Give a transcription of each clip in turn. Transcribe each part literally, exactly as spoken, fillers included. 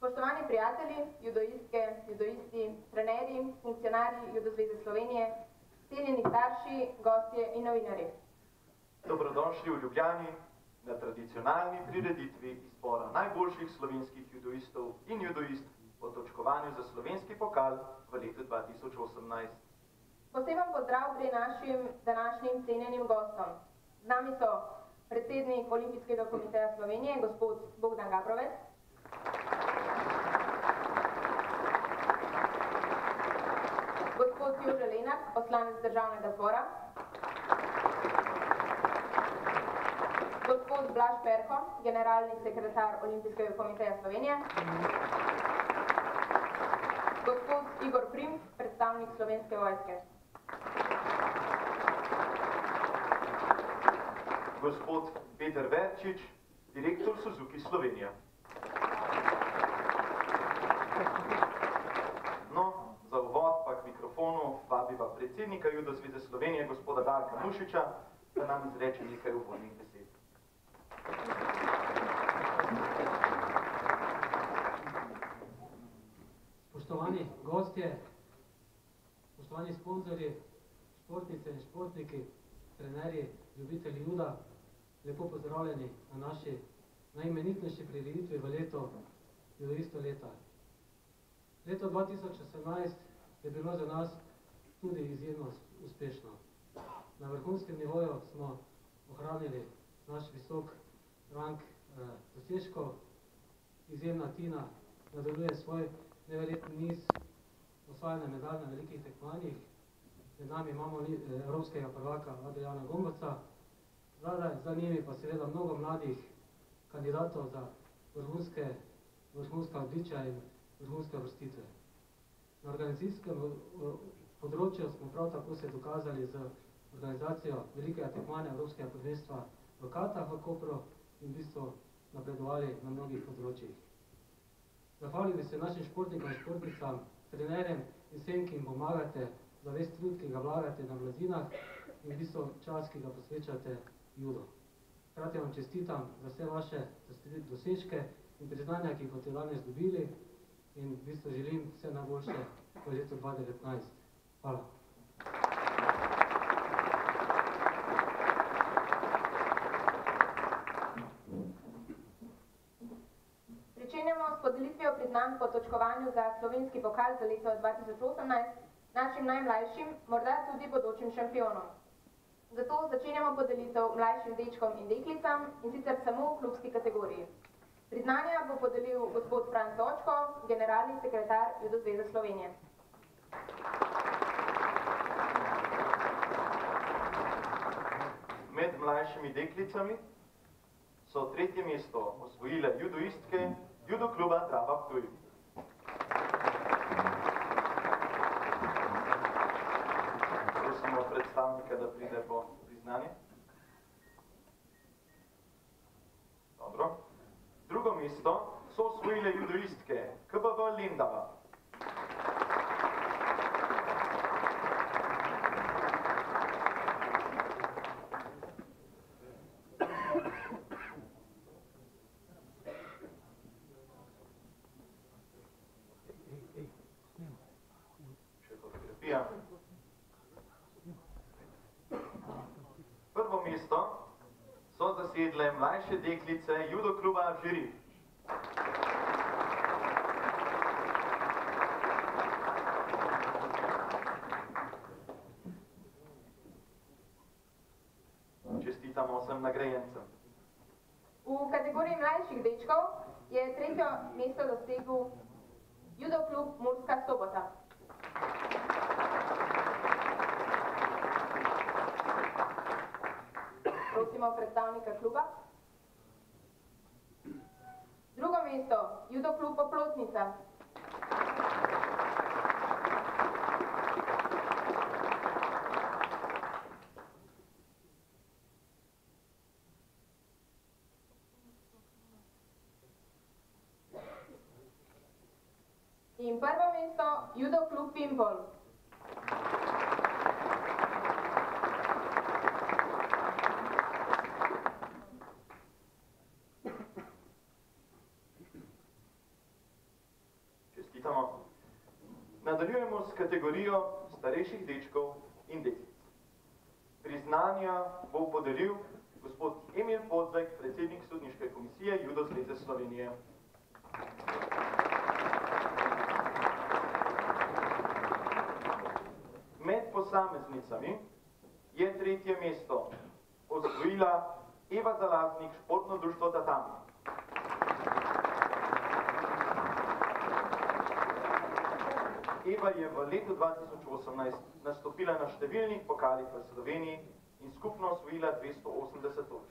Spoštovani prijatelji, judoistke, judoisti, trenerji, funkcionarji Judozveze Slovenije, cenjeni starši, gostje in novinarji. Dobrodošli v Ljubljani na tradicionalni prireditvi izbora najboljših slovenskih judoistov in judoist po točkovanju za slovenski pokal v letu dva tisoč osemnajst. Poseben pozdrav pri našim današnjim cenjenim gostom. Z nami so predsednik Olimpijskega komiteja Slovenije, gospod Bogdan Gabrovec, gospod Jožef Lenart, poslanec Državnega zbora, gospod Blaž Perko, generalni sekretar Olimpijskega komiteja Slovenije, gospod Igor Primc, predstavnik Slovenske vojske. Gospod Peter Verčič, direktor Suzuki Slovenije. No, za uvod pa k mikrofonu vabiva predsednika Judozveze Slovenije, gospoda Darka Nušiča, da nam izreče nekaj uvodnih besed. Spoštovani gostje, spoštovani sponzorji, športnice in športniki, trenerji, ljubitelji juda, lepo pozdravljeni na naši najimenitnejši prireditvi v leto judoisto leta. Leto dva tisoč osemnajst je bilo za nas tudi izjemno uspešno. Na vrhunskem nivoju smo ohranili naš visok rang dosežkov. Izjemna Tina nadaljuje svoj neverjetni niz osvajanja medalj na velikih tekmovanjih. Med nami imamo evropskega prvaka Adriana Gomboca, za njimi pa seveda mnogo mladih kandidatov za vrhunska odličja in vrhunske vrstitve. Na organizacijskem področju smo prav tako se dokazali z organizacijo velikega tekmovanja evropskega prvenstva v Katah v Kopru in v bistvu napredovali na mnogih področjih. Zahvalil bi se našim športnikom in športnicam, trenerjem in vsem, ki jim pomagate, za ves trud, ki ga vlagate na mladinah in v bistvu čas, ki ga posvečate judo. Hkrati vam čestitam za vse vaše dosežke in priznanja, ki jih boste danes dobili, in v bistvu želim vse najboljše v letu dva tisoč devetnajst. Hvala. Pričenjamo s podelitvijo priznanj po točkovanju za slovenski pokal za leto dva tisoč osemnajst našim najmlajšim, morda tudi bodočim šampionom. Zato začenjamo podelitev mlajšim dečkom in deklicam, in sicer samo v klubski kategoriji. Priznanja bo podelil gospod Franc Sočan, generalni sekretar Judozveze Slovenije. Med mlajšimi deklicami so tretje mesto osvojile judoistke judokluba Trava Ptuj. Prosimo predstavnika, da pride po priznanje. Dobro. Drugo mesto so osvojile judoistke K B V Lendava. Prvo mesto najmlajše deklice judokluba Žiri. Čestitam osem nagrajencem. V kategoriji mlajših dečkov je tretje mesto dosegel judoklub Murska Sobota. Prosimo predstavnika kluba. Drugo mesto, judoklub Oplotnica. In prvo mesto, judoklub Pimpol. Nadaljujemo s kategorijo starejših dečkov in deklic. Priznanja bo podelil gospod Emil Podvek, predsednik sodniške komisije Judo zveze Slovenije. Med posameznicami je tretje mesto osvojila Eva Zalatnik, športno društvo Tatami. Eva je v letu dva tisoč osemnajst nastopila na številnih pokalih v Sloveniji in skupno osvojila dvesto osemdeset točk.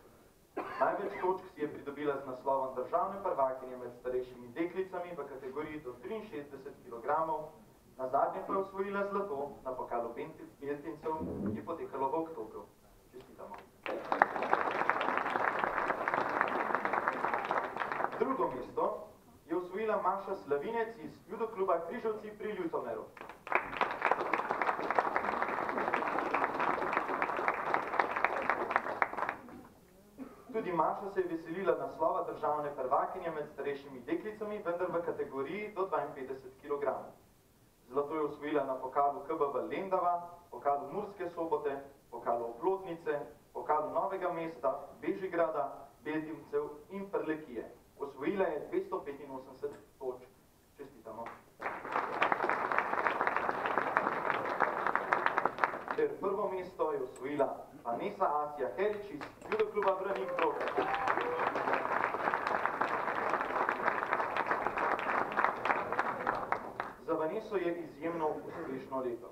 Največ točk si je pridobila z naslovom državne prvakinje med starejšimi deklicami v kategoriji do triinšestdeset kilogramov, nazadnje pa je osvojila zlato na pokalu Beltincev, ki je potekalo v oktobru. Čestitamo. Drugo mesto je osvojila Maša Slavinec iz judokluba Križevci pri Ljutomeru. Tudi Maša se je veselila naslova državne prvakinje med starejšimi deklicami, vendar v kategoriji do dvainpetdeset kilogramov. Zlato je osvojila na pokalu K B V Lendava, pokalu Murske Sobote, pokalu Oplotnice, pokalu Novega mesta, Bežigrada, Beltincev in Prlekije. Osvojila je dvesto petinosemdeset točk. Čestitamo. Ter prvo mesto je osvojila Vanessa Azija Herič iz judokluba Branik Brod. Za Vaneso je izjemno uspešno leto.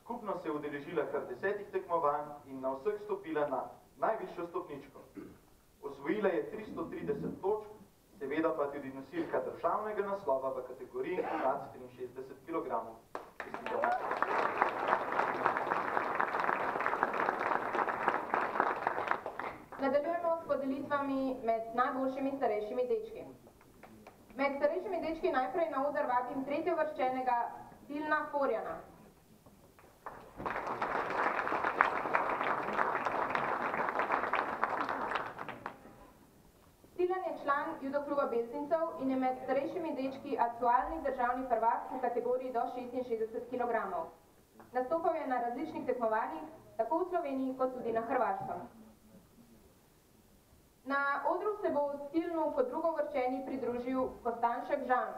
Skupno se je udeležila kar desetih tekmovanj in na vseh stopila na najvišjo stopničko. Osvojila je tristo trideset točk, seveda pa tudi nosilka državnega naslova v kategoriji nad triinšestdeset kilogramov. Nadaljujemo s podelitvami med najboljšimi starejšimi dečki. Med starejšimi dečki najprej na oder vabim tretjeuvrščenega Tilna Forjana. Tilan je član judokluba Beltincev in je med starejšimi dečki aktualni državni prvak v kategoriji do šestinšestdeset kilogramov. Nastopal je na različnih tekmovanjih, tako v Sloveniji kot tudi na Hrvaškem. Na odru se bo v Tilnu kot drugovrščeni pridružil Kostanšek Žan.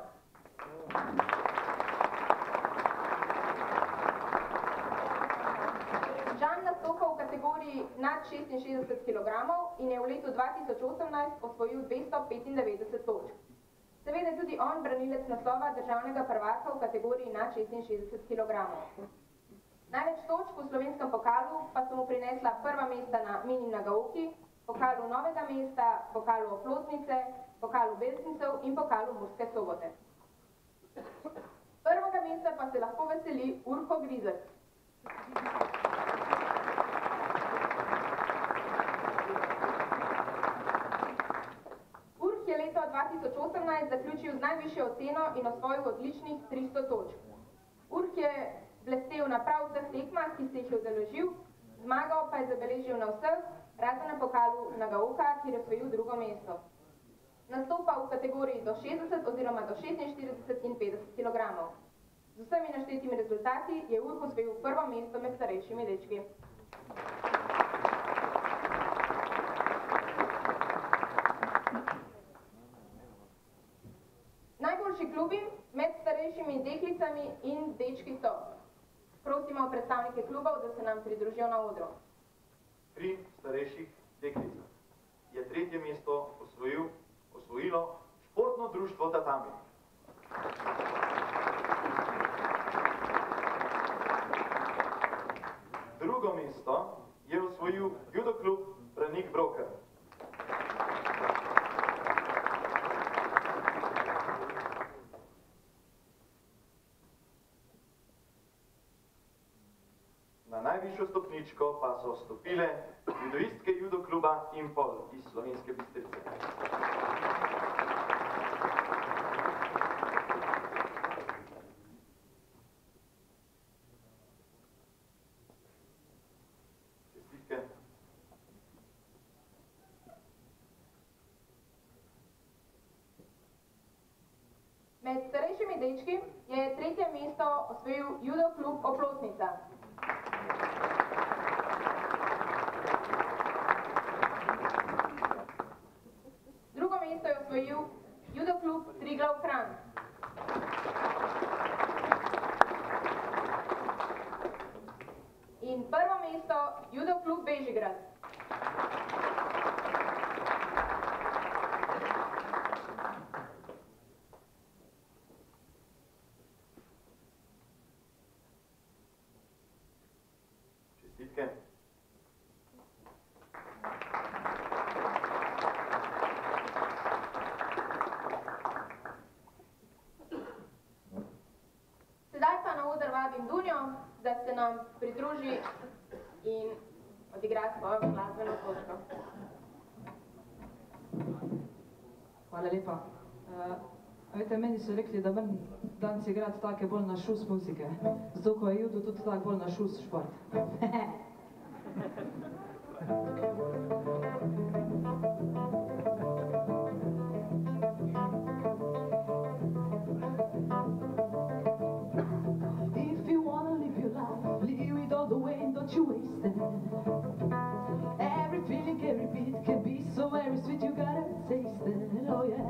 Žan nastopal v kategoriji nad šestinšestdeset kilogramov in je v letu dva tisoč osemnajst osvojil dvesto petindevetdeset točk. Seveda tudi on branilec naslova državnega prvaka v kategoriji nad šestinšestdeset kilogramov. Največ točk v slovenskem pokalu pa so mu prinesla prva mesta na mini Nagaoki, pokalu Novega mesta, pokalu Oplotnice, pokalu Beltincev in pokalu Murske Sobote. Prvega mesta pa se lahko veseli Urko Grizelj. Je leto dva tisoč osemnajst zaključil z najvišjo oceno in osvojil odličnih tristo točk. Urk je blestel na prav vseh tekmah, ki se jih je udeležil, zmagal pa je zabeležil na vseh, razen na pokalu Nagaoka, kjer je osvojil drugo mesto. Nastopa v kategoriji do šestdeset oziroma do šestinštirideset in petdeset kilogramov. Z vsemi naštetimi rezultati je Urk osvojil prvo mesto med starejšimi dečki. deklicami in dečki so. Prosimo predstavnike klubov, da se nam pridružijo na odru. Tri starejših deklicah je tretje mesto osvojil, osvojilo športno društvo Tatami. Drugo mesto je osvojil judoklub Branik Broker. Na najvišjo stopničko pa so stopile judoistke judokluba Impol iz Slovenske Bistrice. Med starejšimi dečki je tretje mesto osvojil judoklub Oplotnica. Drugo mesto je osvojil judoklub Triglav Kranj. In prvo mesto judoklub Bežigrad. Nam pridruži in odigra svojo glasbeno točko. Hvala lepa. Uh, veste, meni so rekli, da meni danes igrati take bolj na šus muzike. Zato, ko je judo tudi tako bolj na šus šport. You waste it. Every feeling, every beat can be so very sweet. You gotta taste it, oh yeah.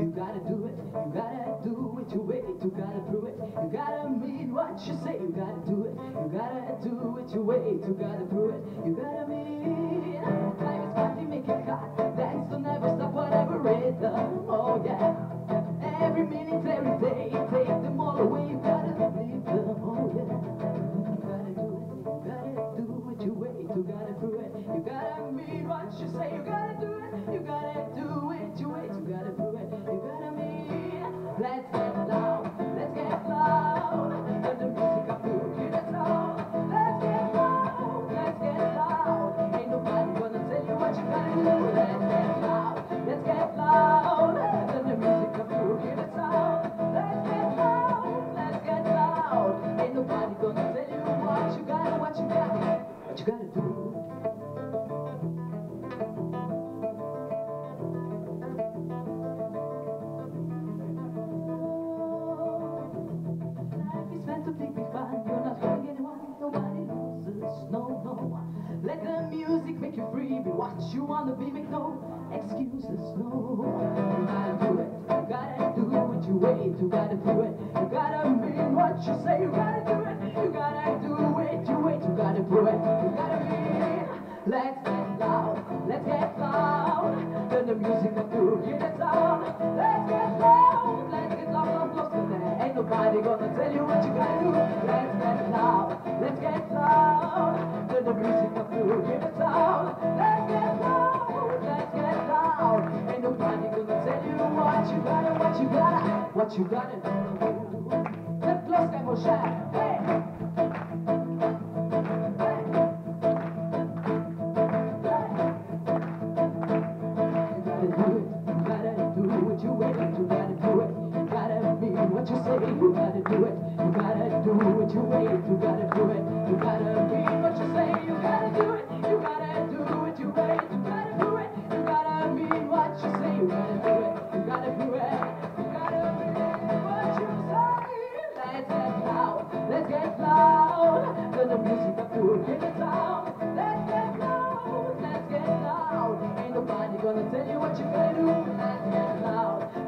You gotta do it, you gotta do it your way. You gotta prove it, you gotta mean what you say. You gotta do it, you gotta do it your way. You gotta prove it, you gotta mean. Time is finally making hot. Dance to never stop, whatever rhythm, oh yeah. Every minute, every day, take them all away. You gotta leave them, oh yeah. You gotta prove it, you gotta mean what you say, you gotta do it, you gotta do it, you wait, you gotta prove it, you gotta mean. Let's get loud, let's get loud, let the music up to you the sound. Let's get loud, let's get loud, ain't nobody gonna tell you what you gotta do. Let's get loud, let's get loud, let the music up to you the sound. Let's get loud, let's get loud, ain't nobody gonna tell you what you gotta, what you gotta. You gotta do. Life is meant to take me fun. You're not hurting anyone, nobody loses. No, no. Let the music make you free. Be what you wanna be. Make no excuses. No. You gotta do it. You gotta do what you wait. You gotta do it. You gotta mean what you say. You gotta do it. You gotta do it. You wait. You gotta prove it. You gotta mean. Let's get loud. Let's get loud. Turn the music up to hear the sound. Let's get loud. Let's get loud. I'm lost in there. Ain't nobody gonna tell you what you gotta do. Let's get loud. Let's get loud. Turn the music up to hear the sound. Let's get loud. Let's get loud. Ain't nobody gonna tell you what you gotta, what you gotta, what you gotta do. Let's go, Shaq.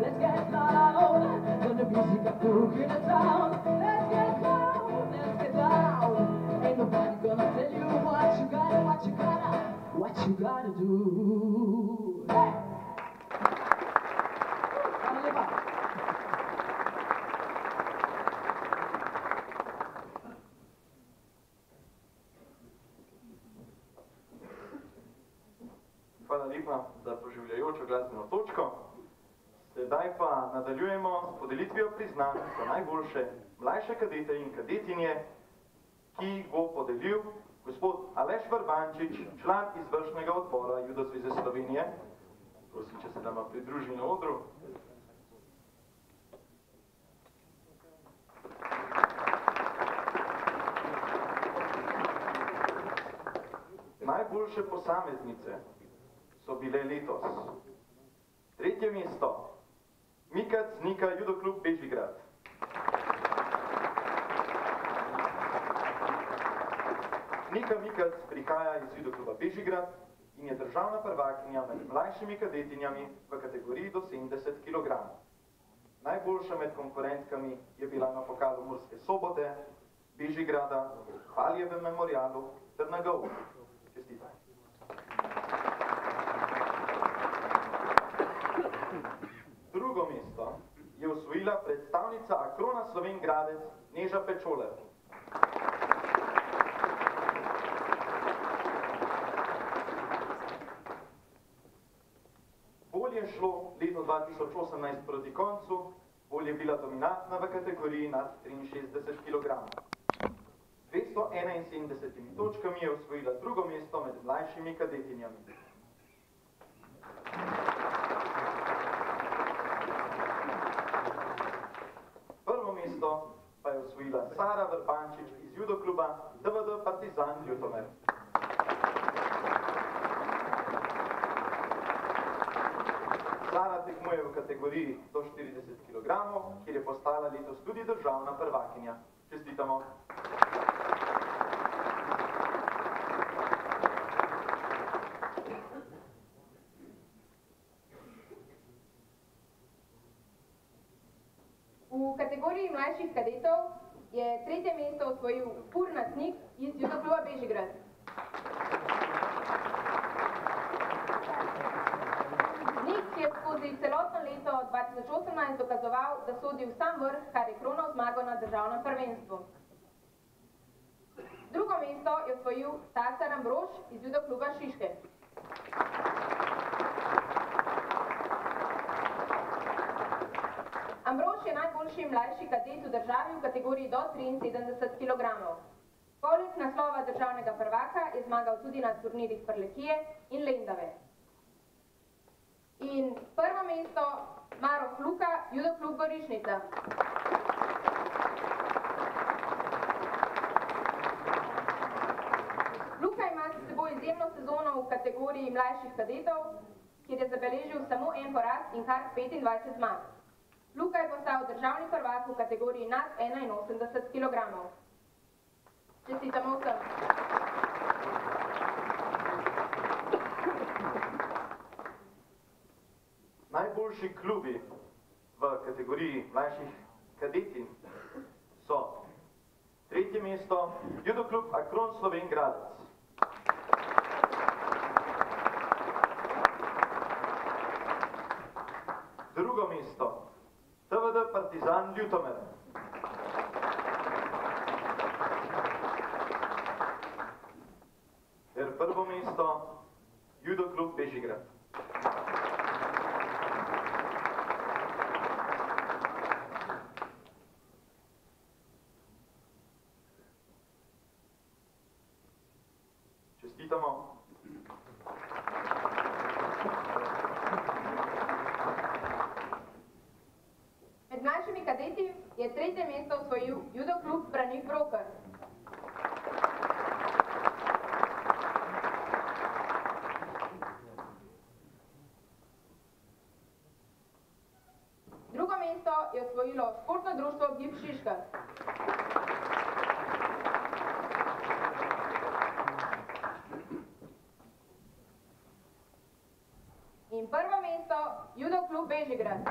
Let's get loud, turn the music up to hear the sound. pa naribna za poživljajočo glasbeno točko. Sedaj pa nadaljujemo s podelitvijo priznanj za najboljše mlajše kadete in kadetinje, ki jih bo podelil gospod Aleš Vrbančič, član izvršnega odbora Judosveze Slovenije. Prosim, če se nama pridruži na odru. Najboljše posameznice so bile letos. Tretje mesto, Mikac Nika, Judoklub Bežigrad. Nika Mikac prihaja iz Judokluba Bežigrad in je državna prvakinja med mlajšimi kadetinjami v kategoriji do sedemdeset kilogramov. Najboljša med konkurentkami je bila na pokalu Murske Sobote, Bežigrada, Paljevem memorialu ter na Gavu. Čestitaj. Drugo mesto je osvojila predstavnica Akrona Slovenj Gradec Neža Pečolev. Bolje je šlo leto dva tisoč osemnajst proti koncu, bolje je bila dominantna v kategoriji nad triinšestdeset kilogramov. dvesto enainsedemdeset točkami je osvojila drugo mesto med mlajšimi kadetinjami. Prvo mesto pa je osvojila Sara Vrpančič iz judokluba D V D Partizan Ljutomer. Sara tekmuje v kategoriji do štirideset kilogramov, kjer je postala letos tudi državna prvakinja. Čestitamo. Mlajših kadetov je tretje mesto osvojil Purnac Nik iz Judokluba Bežigrad. Nik je skozi celotno leto dva tisoč osemnajst dokazoval, da sodi v sam vrh, kar je kronal zmago na državnem prvenstvu. Drugo mesto je osvojil Tasar Ambroš iz Judokluba Šiške. Ambroš je najboljši mlajši kadet v državi v kategoriji do triinsedemdeset kilogramov. Poleg naslova državnega prvaka je zmagal tudi na turnirjih Prlekije in Lendave. In prvo mesto Maroh Luka, Judoklub Gorišnica. Luka ima s seboj izjemno sezono v kategoriji mlajših kadetov, kjer je zabeležil samo en poraz in kar petindvajset zmag. Luka je postal državni prvak v kategoriji nad enainosemdeset kilogramov. Čestitamo vsem. Najboljši klubi v kategoriji mlajših kadetin so tretje mesto Judoklub Akron Slovenj Gradec. Drugo mesto T V D Partizan Ljutomer. Ter prvo mesto Judoklub Bežigrad. Čestitamo. Je tretje mesto osvojil Judoklub Branik Broker. Drugo mesto je osvojilo Športno društvo Gib Šiška. In prvo mesto Judoklub Bežigrad.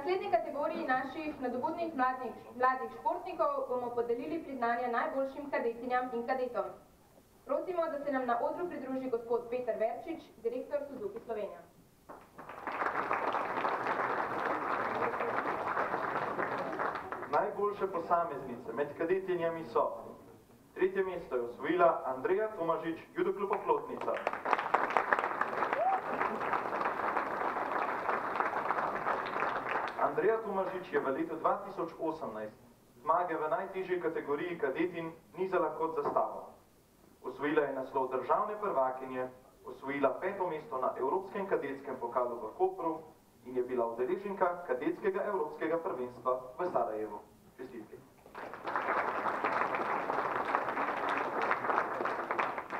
V naslednji kategoriji naših nadobudnih mladih, mladih športnikov bomo podelili priznanja najboljšim kadetinjam in kadetom. Prosimo, da se nam na odru pridruži gospod Peter Verčič, direktor Suzuki Slovenije. Najboljše posameznice med kadetinjami so: tretje mesto je osvojila Andreja Tomažič, judokluboplovnica. Andreja Tomažič je v letu dva tisoč osemnajst zmage v najtežji kategoriji kadetin nizala kot zastavo. Osvojila je naslov državne prvakinje, osvojila peto mesto na Evropskem kadetskem pokalu v Kopru in je bila udeleženka kadetskega evropskega prvenstva v Sarajevu. Čestitke.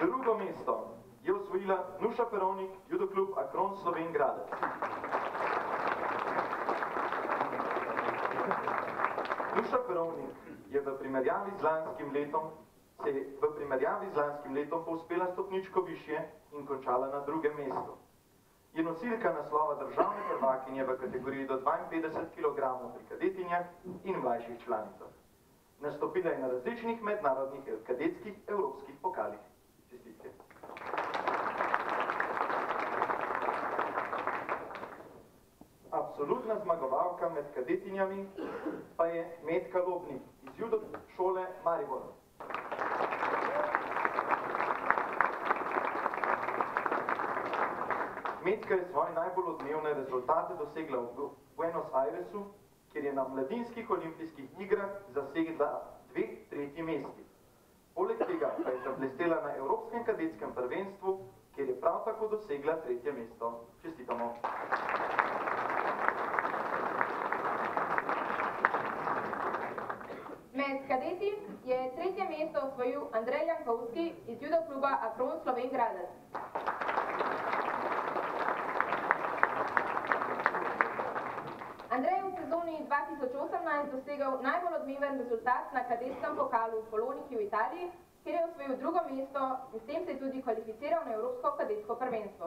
Drugo mesto je osvojila Nuša Peronik, judoklub Akron Slovenj Gradec. Nuša Peronik je v primerjavi z lanskim letom se je v primerjavi z lanskim letom povzpela stopničko višje in končala na drugem mestu. Je nosilka naslova državne prvakinje v kategoriji do dvainpetdeset kilogramov pri kadetinjah in mlajših članicah. Nastopila je na različnih mednarodnih kadetskih evropskih pokalih. Čestitke. Absolutna zmagovalka med kadetinjami pa je Žmetka Lobnik iz judo šole Maribor. Žmetka je svoje najbolj odmevne rezultate dosegla v Buenos Airesu, kjer je na mladinskih olimpijskih igrah zasegla dve tretji mesti. Poleg tega pa je zablestela na Evropskem kadetskem prvenstvu, kjer je prav tako dosegla tretje mesto. Čestitamo. Med kadeti je tretje mesto osvojil Andrej Jankovski iz judokluba Akron Slovenj Gradec. Andrej je v sezoni dva tisoč osemnajst dosegal najbolj odmeven rezultat na kadetskem pokalu v Poloniki v Italiji, kjer je osvojil drugo mesto in s tem se je tudi kvalificiral na Evropsko kadetsko prvenstvo.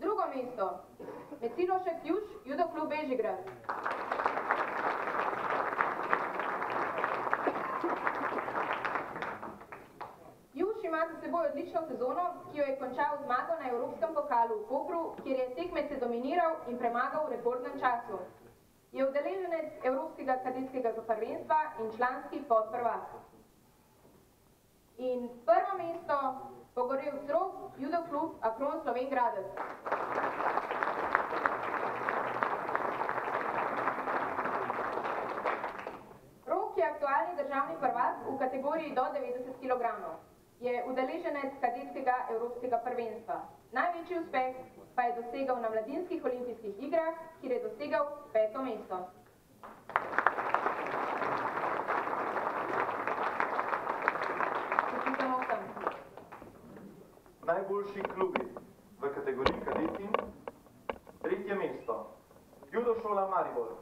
Drugo mesto je Silošek Juž, judoklub Bežigrad. Ima za seboj odlično sezono, ki jo je končal zmago na Evropskem pokalu v Kopru, kjer je tekmece dominiral in premagal v rekordnem času. Je udeleženec Evropskega kadetskega prvenstva in članski podprvak. In prvo mesto Pogorel Strog, judoklub Akron Slovenj Gradec. Rok je aktualni državni prvak v kategoriji do devetdeset kilogramov. Je udeleženec kadetskega evropskega prvenstva. Največji uspeh pa je dosegal na mladinskih olimpijskih igrah, kjer je dosegal peto mesto. Najboljši klubi v kategoriji kadetin, tretje mesto, judo šola Maribor.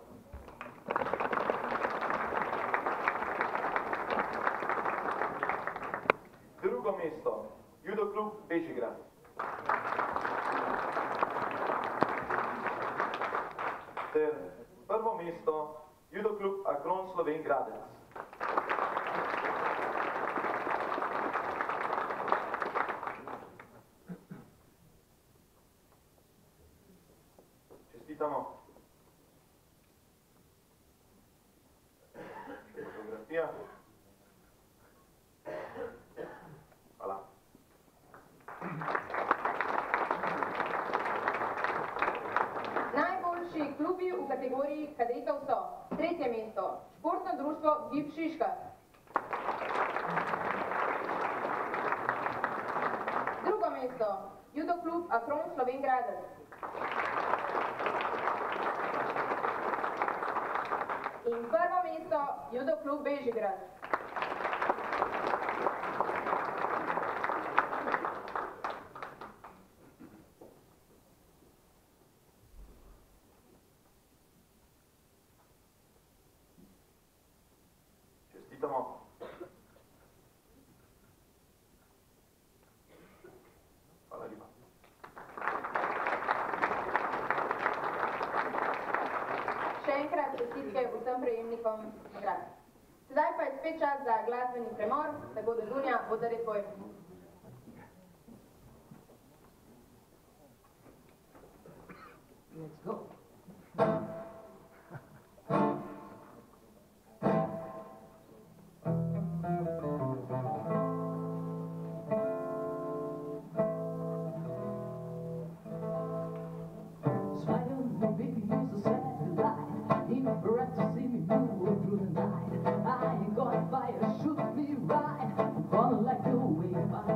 Drugo mesto, judoklub Bežigrad. Ter prvo mesto, judoklub Akron Slovenj Gradec. Čestitamo. Fotografija. Kategoriji kadetov so: tretje mesto, športno društvo Gib Šiška. Drugo mesto, judoklub Akron Slovenj Gradec. In prvo mesto, judoklub Bežigrad. čestitke vsem prejemnikom nagrade. Sedaj pa je spet čas za glasbeni premor, tako da Dunja bo zares pojemnik. Let's go. Sex bomb, sex bomb, you're my sex bomb, and you can keep it to me when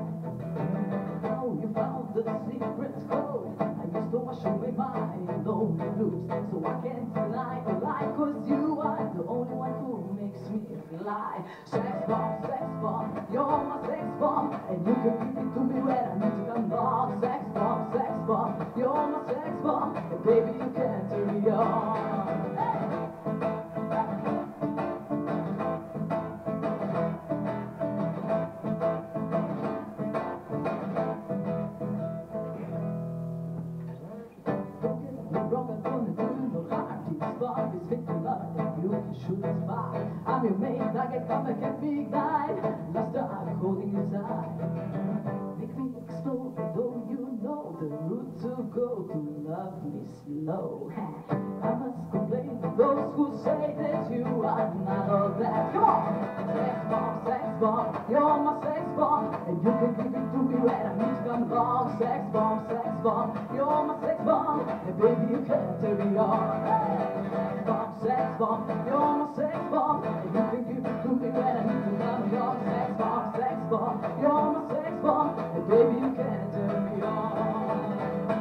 I need to come back. Sex bomb, sex bomb, you're my sex bomb, and baby you can't turn me on. Hey! I'm your mate, I can come and get me ignite. Luster I'm holding inside. Make me explode, though you know the route to go to love me slow. I must complain to those who say that you are not all that. Come on! Sex bomb, sex bomb, you're my sex bomb, and you can give it to me when I need to come along. Sex bomb, sex bomb, you're my sex bomb, and baby you can't carry on. Sex bomb, you're my sex bomb, and you can give it to me when I need to love your sex bomb, sex bomb, you're my sex bomb, and baby you can turn me on.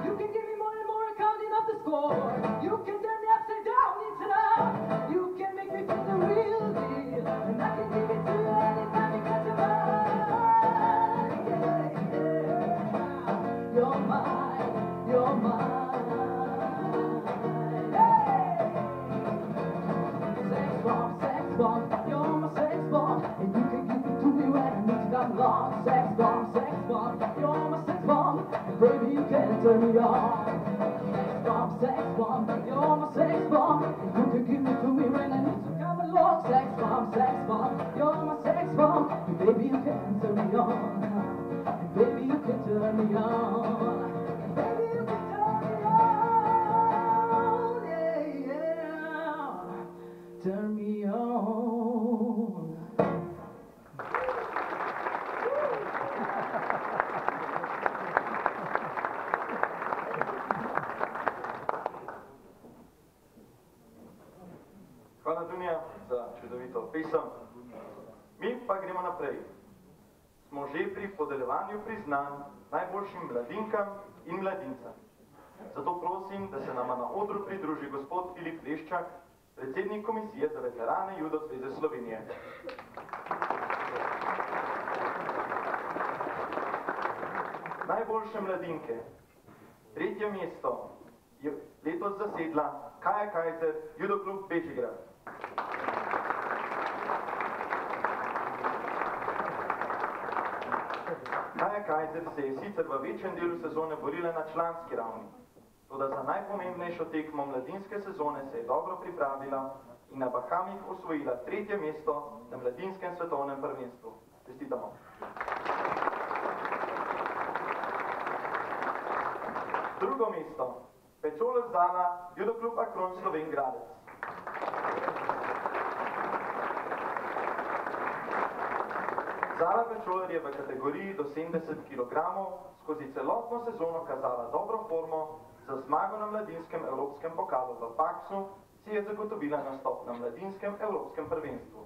You can give me more and more accounting of the score. You can turn me upside down into love. You can make me feel the real deal, and I can give it to you anytime you got your mind. Yeah, yeah. You're mine, you're mine. Sex bomb, sex bomb, you're my sex bomb, baby you can turn me on. Sex bomb, sex bomb, you're my sex bomb, you can give it to me when I need to come along. Sex bomb, sex bomb, you're my sex bomb, baby you can turn me on, baby you can turn me on. Za čudovito pesem. Mi pa gremo naprej. Smo že pri podeljevanju priznanj najboljšim mladinkam in mladincem. Zato prosim, da se nama na odru pridruži gospod Filip Leščak, predsednik Komisije za veterane Judo Zveze Slovenije. Najboljše mladinke. Tretje mesto je letos zasedla Kaja Kajzer, Judo klub Bežigrad. Kaja Kajzer se je sicer v večjem delu sezone borila na članski ravni, toda za najpomembnejšo tekmo mladinske sezone se je dobro pripravila in na Bahamih osvojila tretje mesto na mladinskem svetovnem prvenstvu. Čestitamo. Drugo mesto. Pečolar Zala, Judo klub Akron Slovenj Gradec. Zala Pečolar je v kategoriji do sedemdeset kilogramov skozi celotno sezono kazala dobro formo, za zmago na mladinskem evropskem pokalu v Paksu si je zagotovila nastop na mladinskem evropskem prvenstvu.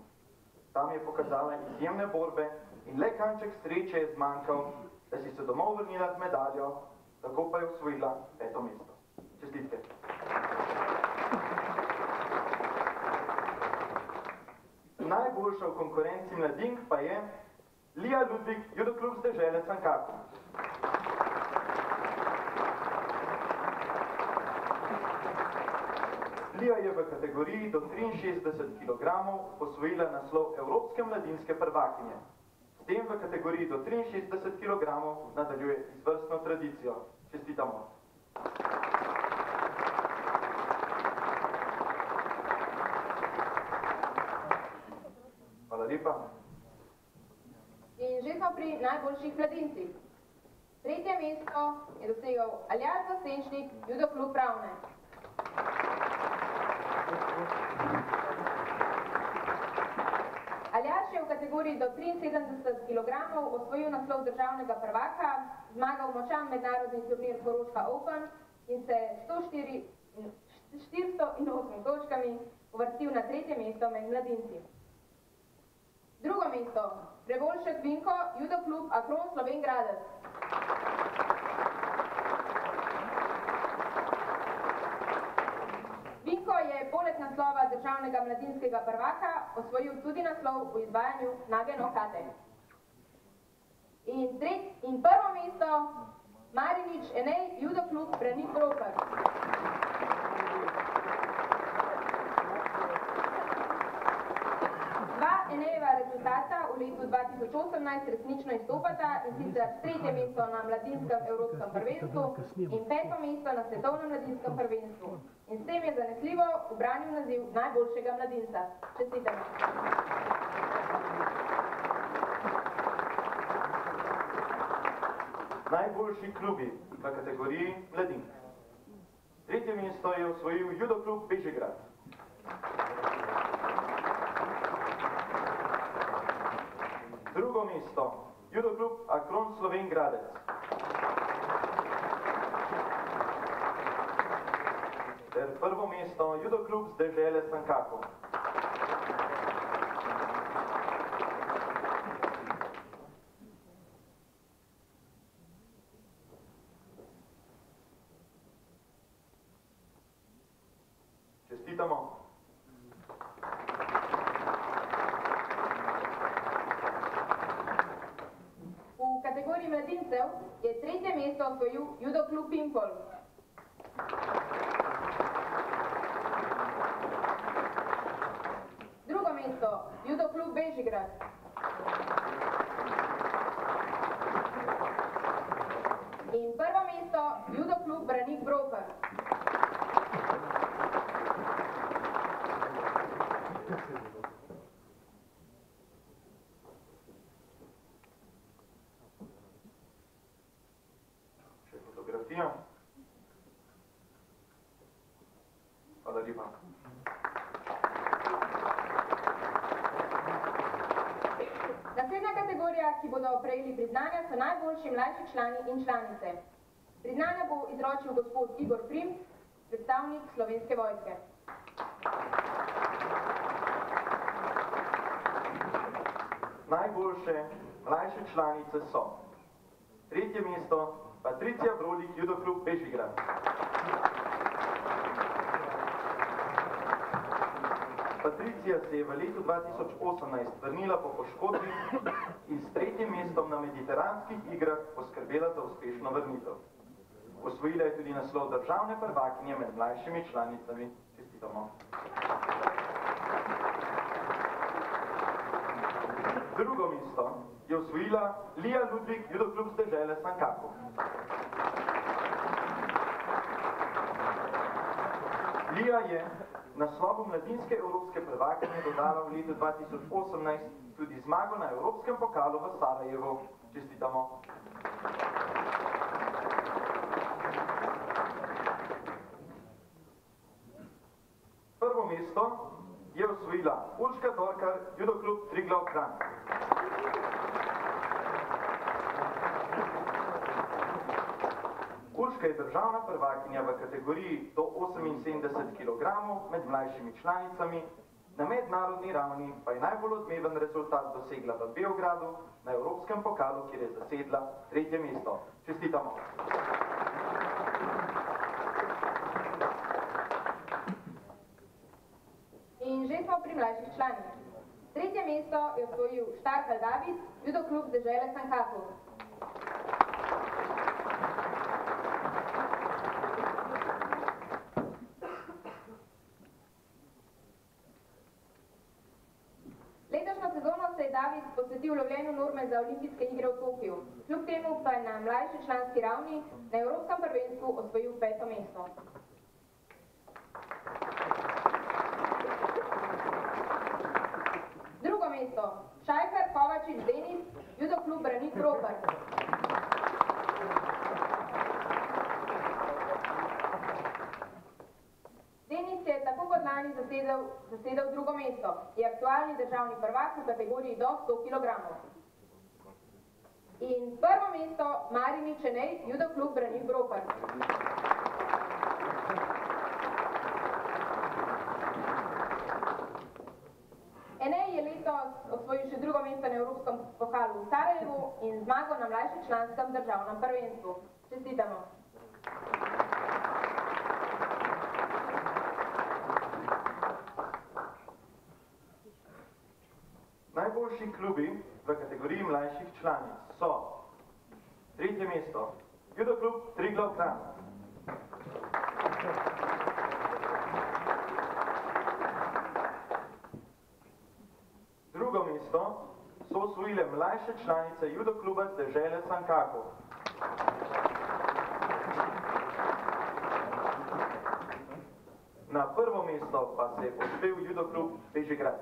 Tam je pokazala izjemne borbe in le kanček sreče je zmanjkal, da si se domov vrnila z medaljo, tako pa je osvojila peto mesto. Čestitke. Najboljša v konkurenci mladink pa je Lia Ludvig, Judo klub z dežele Cankakov. Lia je v kategoriji do triinšestdeset kilogramov osvojila naslov evropske mladinske prvakinje. S tem v kategoriji do triinšestdeset kilogramov nadaljuje izvrstno tradicijo. Čestitamo. ekipa. In že smo pri najboljših mladincih. Tretje mesto je dosegal Aljaš Zosenčnik, judoklub Ravne. Aljaš je v kategoriji do triinsedemdeset kilogramov osvojil naslov državnega prvaka, zmagal močan mednarodni turnir Koroška Open in se sto štiri, štiristo osem točkami uvrstil na tretje mesto med mladinci. Drugo mesto, Prebolšek Vinko, judoklub Akron Slovenj Gradec. Vinko je poleg naslova državnega mladinskega prvaka osvojil tudi naslov v izvajanju nage nokate. In, in prvo mesto, Marinič Enej, judoklub Branik Ropar. Dva Enejeva rezultata v letu dva tisoč osemnajst resnično izstopata, in sicer tretje mesto na mladinskem evropskem prvenstvu in peto mesto na svetovnem mladinskem prvenstvu. In s tem je zanesljivo ubranil naziv najboljšega mladinca. Čestitamo. Najboljši klubi v kategoriji mladink. Tretje mesto je osvojil judoklub Bežigrad. Drugo mesto, judoklub Akron Slovenj Gradec. Ter prvo mesto, judoklub z dežele Sankakov. Je tretje mesto osvojil judoklub Pimpol. Drugo mesto, judoklub Bežigrad. In prvo mesto, judoklub Branik Broker. Ki bodo prejeli priznanja, so najboljši mlajši člani in članice. Priznanja bo izročil gospod Igor Primc, predstavnik Slovenske vojske. Najboljše mlajše članice so tretje mesto Patricija Brolik, judoklub Bežigrad. Patricija se je v letu dva tisoč osemnajst vrnila po poškodbi in s tretjim mestom na mediteranskih igrah poskrbela za uspešno vrnitev. Osvojila je tudi naslov državne prvakinje med mlajšimi članicami. Čestitamo. Drugo mesto je osvojila Lia Ludvig, judoklub z dežele Sankakov. Lija je naslovu mladinske evropske prvakinje dodala v letu dva tisoč osemnajst tudi zmago na evropskem pokalu v Sarajevu. Čestitamo. Prvo mesto je osvojila Urška Dorkar, judoklub Triglav Kranj. Urška je državna prvakinja v kategoriji do oseminsedemdeset kilogramov med mlajšimi članicami, na mednarodni ravni pa je najbolj odmeven rezultat dosegla v Beogradu na evropskem pokalu, kjer je zasedla tretje mesto. Čestitamo. In že smo pri mlajših članih. Tretje mesto je osvojil Štarkel David, judoklub dežele Sankakov. David posvetil lovljenju norme za olimpijske igre v Tokiju. Kljub temu pa je na mlajši članski ravni na evropskem prvenstvu osvojil peto mesto. Drugo mesto, Vrbančič Denis, judoklub Branik Ropar. Denis je tako kot lani zasedel, zasedel drugo mesto, je aktualni državni prvak v kategoriji do sto kilogramov. In prvo mesto Marinič Enej, judoklub Branik Ropar. Enej je letos osvojil še drugo mesto na Evropskem pokalu v Sarajevu in zmagal na mlajšem članskem državnem prvenstvu. Čestitamo. Najboljši klubi v kategoriji mlajših članic so tretje mesto judoklub Triglav Kranj, drugo mesto so osvojile mlajše članice judokluba z dežele Sankakov. Na prvo mesto pa se je povzpel judoklub Bežigrad.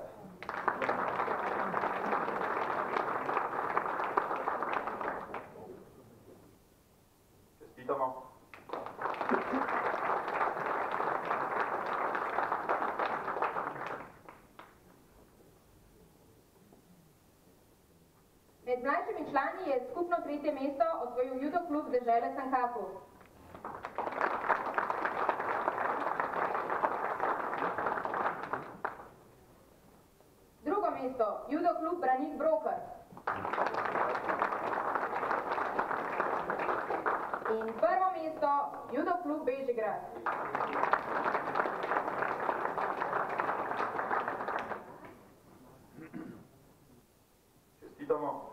Med mlajšimi člani je skupno tretje mesto osvojil judoklub dežele Sankaku. Drugo mesto judoklub Branik Brokar. In prvo mesto judoklub Bežigrad. Čestitamo.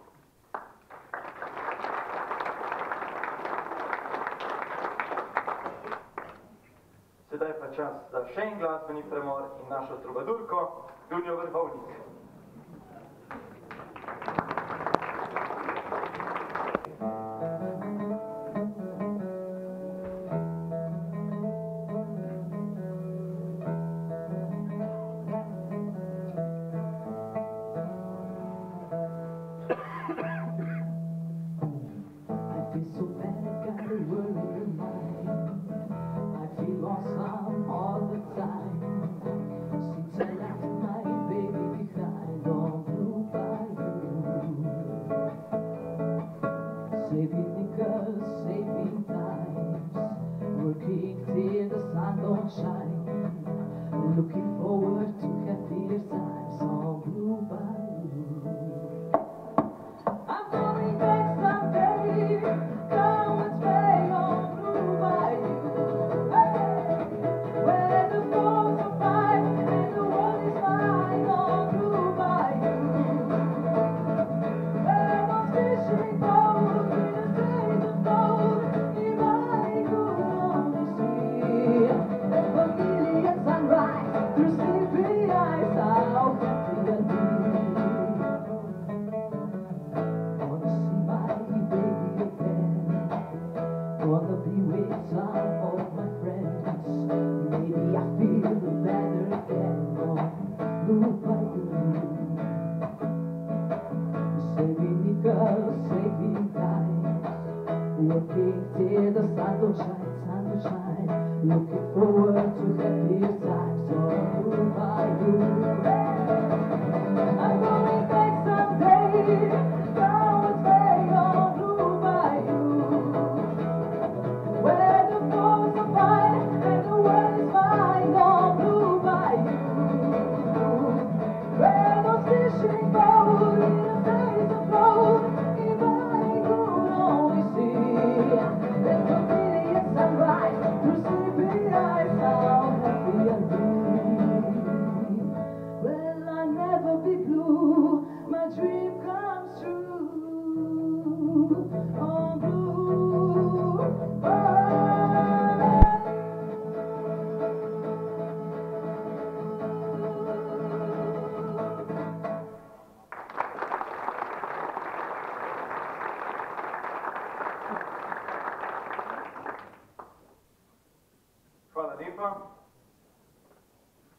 Sedaj pa čas za še en glasbeni premor in našo trubadurko Dunjo Vrhovnik.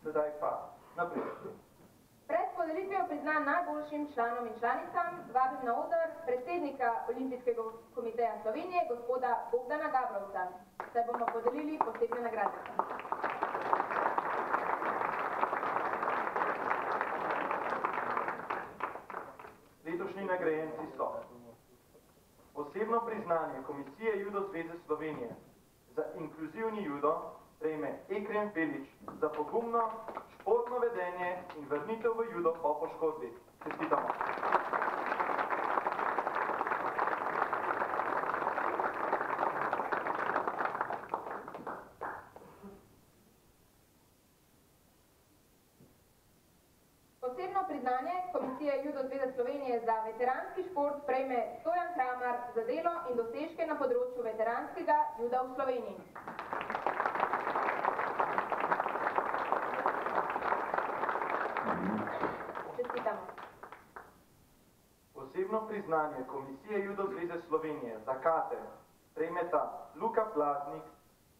Sedaj pa naprej. Predpogoj podelitvijo priznan najboljšim članom in članicam vabim na oder predsednika Olimpijskega komiteja Slovenije, gospoda Bogdana Gabrovca. Se bomo podelili posebne nagrade. Letošnji nagrajenci so posebno priznanje Komisije Judo Zveze Slovenije za inkluzivni judo prejme Ekrem Pelič za pogumno športno vedenje in vrnitev v judo po poškodbi. Čestitamo. Posebno priznanje Komisije Judo Zveze Slovenije za veteranski šport prejme Stojan Kramar za delo in dosežke na področju veteranskega juda v Sloveniji. Posebno priznanje Komisije Judo Zveze Slovenije za kate prejmeta Luka Plaznik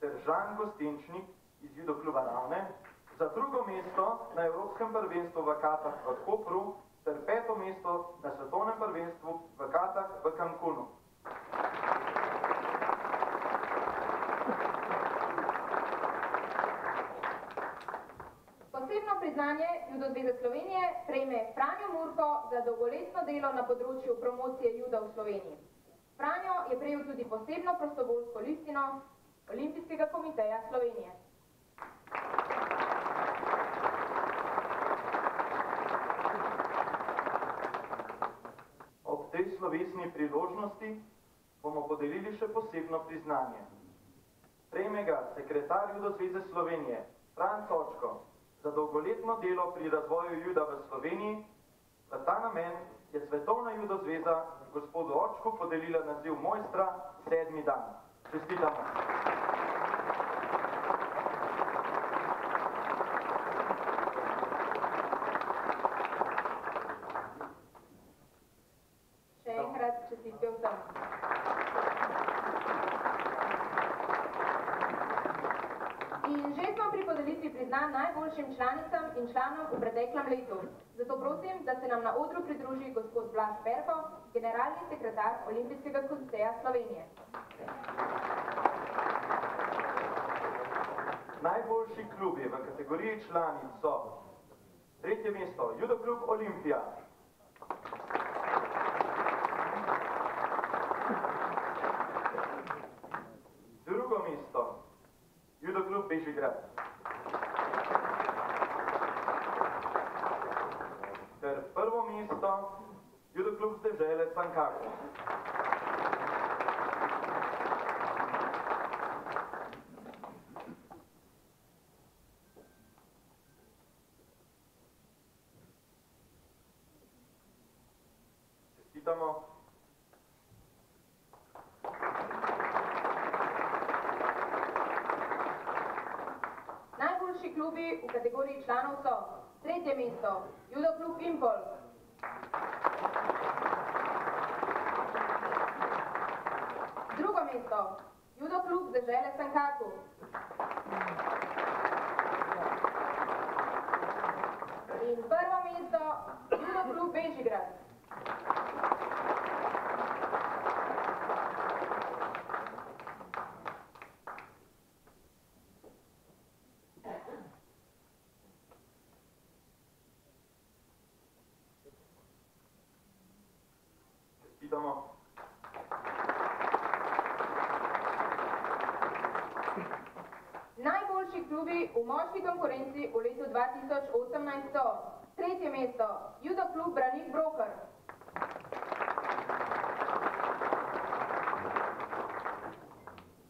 ter Žan Gostenčnik iz Judo kluba Ravne za drugo mesto na Evropskem prvenstvu v katah v Kopru ter peto mesto na svetovnem prvenstvu v katah v Cancunu. Priznanje Judo Zveze Slovenije prejme Franjo Murko za dolgoletno delo na področju promocije juda v Sloveniji. Franjo je prejel tudi posebno prostovoljsko listino Olimpijskega komiteja Slovenije. Ob tej slovesni priložnosti bomo podelili še posebno priznanje. Prejme ga sekretar Judo Zveze Slovenije Franc Sočan za dolgoletno delo pri razvoju juda v Sloveniji. Za ta namen je Svetovna judo zveza gospodu Očku podelila naziv mojstra sedmi dan. Čestitamo. Še enkrat čestitke vsem. In že smo pri podelitvi priznan najboljšim članicam in članom v preteklem letu. Zato prosim, da se nam na odru pridruži gospod Blaž Perko, generalni sekretar Olimpijskega komiteja Slovenije. Najboljši klubi v kategoriji članic so tretje mesto Judo klub Olimpija, drugo mesto Judo klub Bežigrad ter prvo mesto Judo klub z dežele Sankaku. Čestitamo. Klubi v kategoriji članov so tretje mesto Judo klub Impol, drugo mesto Judo klub dežele Sankaku, in prvo mesto Judo klub Bežigrad. Najboljši klubi v moški konkurenci v letu dva tisoč osemnajst so tretje mesto Judo klub Branik Broker,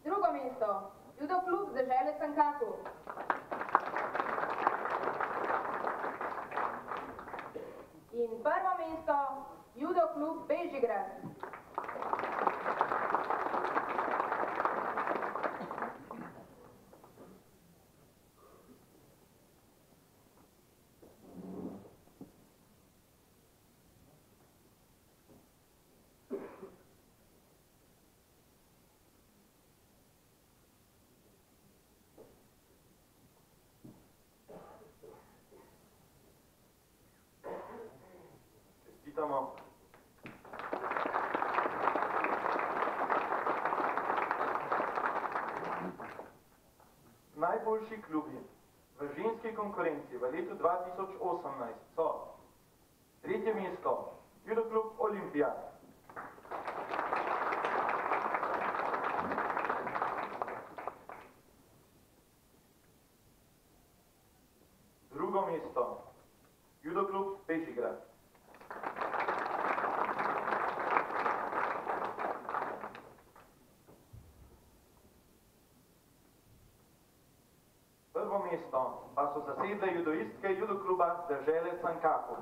drugo mesto Judo klub z dežele Sankaku, in prvo mesto Judo klub Bežigrad. čestitamo. Najboljši klubi v ženski konkurenci v letu dva tisoč osemnajst so tretje mesto Judoklub Olimpija, drugo mesto Judoklub Bežigrad, prvo mesto pa so zasedle judoistke Judokluba Dežele Sankaku.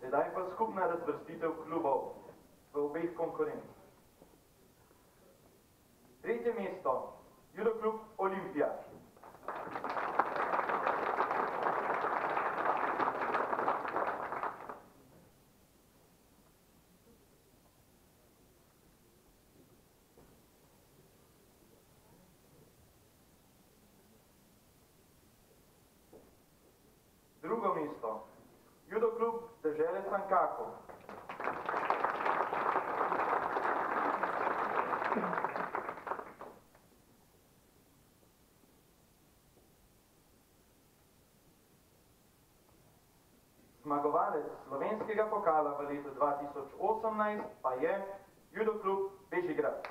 Sedaj pa skupna razvrstitev klubov v obeh konkurencah. Tretje mesto Judoklub Olimpija, drugo mesto Judoklub Dežele Sankaku, zmagovalec slovenskega pokala v letu dva tisoč osemnajst pa je Judoklub Bežigrad.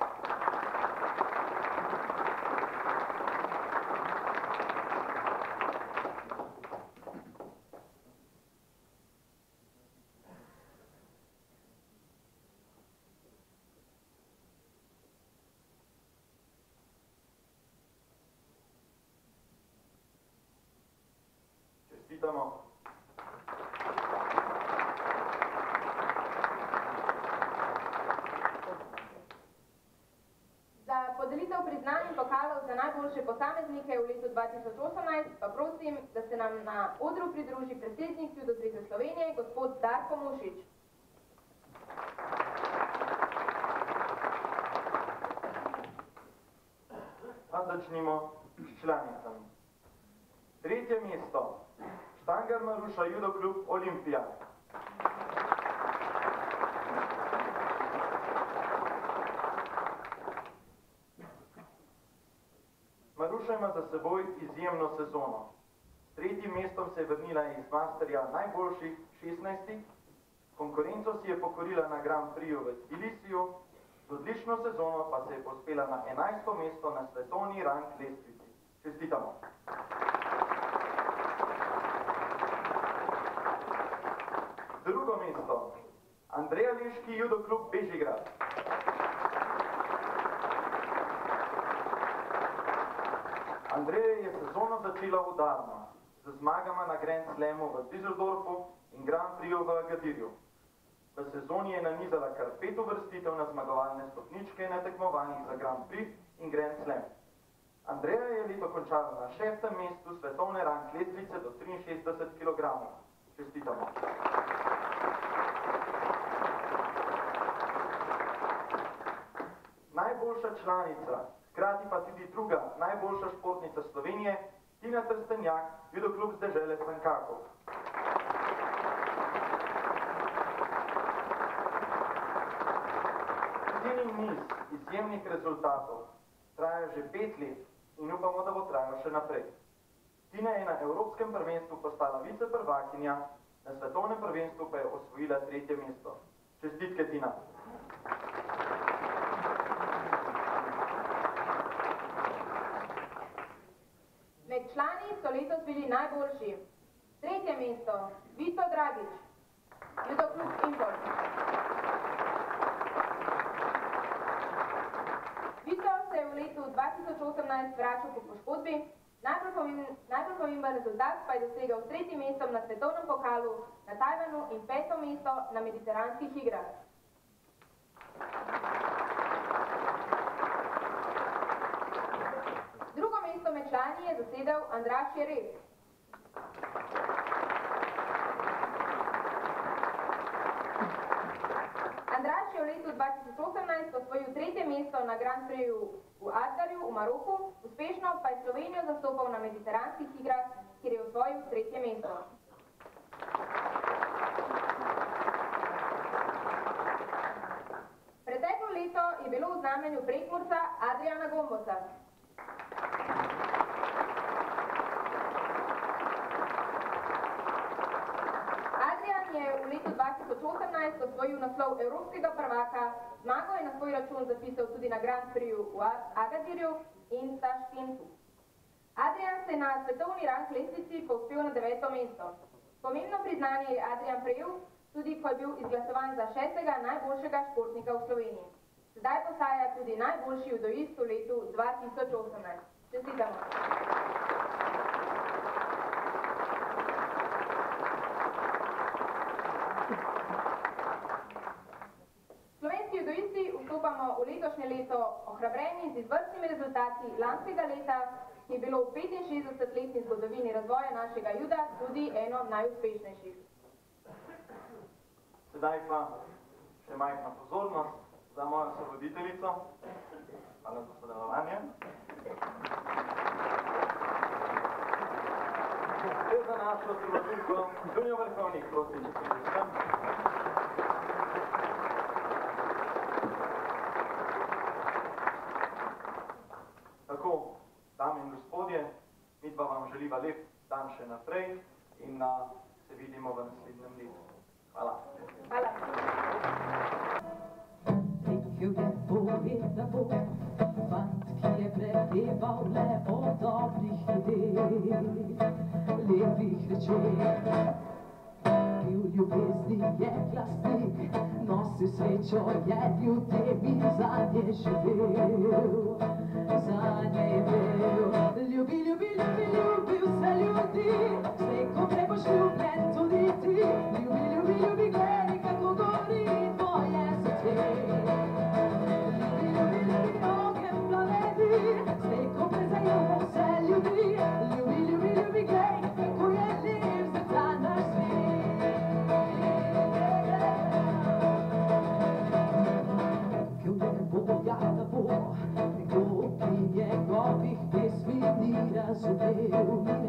Čestitamo. Za podelitev priznanj in pokalov za najboljše posameznike v letu dva tisoč osemnajst pa prosim, da se nam na odru pridruži predsednik Judostreze Slovenije, gospod Darko Nušič. Pa začnimo s članicami. Tretje mesto Štangar Maruša Judoklub Olimpija, Maruša ima za seboj izjemno sezono. S tretjim mestom se je vrnila iz masterja najboljših šestnajstih, konkurenco si je pokorila na Grand Prixu v Tbilisiju, z odlično sezono pa se je pospela na enajsto mesto na svetovni rang lestvici. Čestitamo. Drugo mesto Andreja Liški Judoklub Bežigrad, Andreja je sezono začela udarno z zmagama na Grand Slamu v Düsseldorfu in Grand Prixu v Agadirju. V sezoni je nanizala kar pet uvrstitev na zmagovalne stopničke na tekmovanjih za Grand Prix in Grand Slam. Andreja je leto končala na šestem mestu svetovne rank lestvice do triinšestdeset kilogramov. Čestitamo. Najboljša članica, hkrati pa tudi druga najboljša športnica Slovenije, Tina Trstenjak, Judoklub z Dežele Sankaku. Tinin niz izjemnih rezultatov traja že pet let in upamo, da bo trajal še naprej. Tina je na Evropskem prvenstvu postala viceprvakinja, na svetovnem prvenstvu pa je osvojila tretje mesto. Čestitke, Tina. Med člani so letos bili najboljši. Tretje mesto Vito Dragič, Judoklub Import. Vito se je v letu dva tisoč osemnajst vračal po poškodbi, najbolj pomemben rezultat pa je dosegal s tretjim mestom na svetovnem pokalu na Tajvanu in peto mesto na mediteranskih igrah. mestu Mečani je zasedel Andraž Jerez. Andraž je v letu dva tisoč osemnajst osvojil tretje mesto na Grand Prixu v Atarju v Maroku, uspešno pa je Slovenijo zastopal na mediteranskih igrah, kjer je osvojil tretje mesto. Preteklo leto je bilo v znamenju Prekmurca Adriana Gomboca. Adrian je v letu dva tisoč osemnajst osvojil naslov evropskega prvaka, zmago je na svoj račun zapisal tudi na Grand Prixu v Agadirju in Taškentu. Adrian se je na svetovni rang lestvici povzpel na deveto mesto. Pomembno priznanje je Adrian prejel, tudi ko je bil izglasovan za šestega najboljšega športnika v Sloveniji. Zdaj postaja tudi najboljši judoist v letu dva tisoč osemnajst. Čestitamo. Slovenski judoisti vstopamo v letošnje leto ohrabreni z izvrstnimi rezultati lanskega leta, ki je bilo v petinšestdesetletni zgodovini razvoja našega juda tudi eno od najuspešnejših. Sedaj pa še majhna pozornost za mojo sovoditeljico. Hvala za sodelovanje. Zdaj za našo sovodilko Dunjo Vrhovnik, prosim. Tako, dame in gospodje, midva vam želiva lep dan še naprej in se vidimo v naslednjem letu. Hvala. Hvala. Nek ljudje pove, da bo fant, ki je prepeval le o dobrih idej, lepih večer. Bil ljubezni je glasnik, nosil srečo je bil tebi, za nje živel, za nje je bil. Ljubi, ljubi, ljubi, ljubil vse ljudi, vse ko ne boš ljubljen tudi ti. Thank you.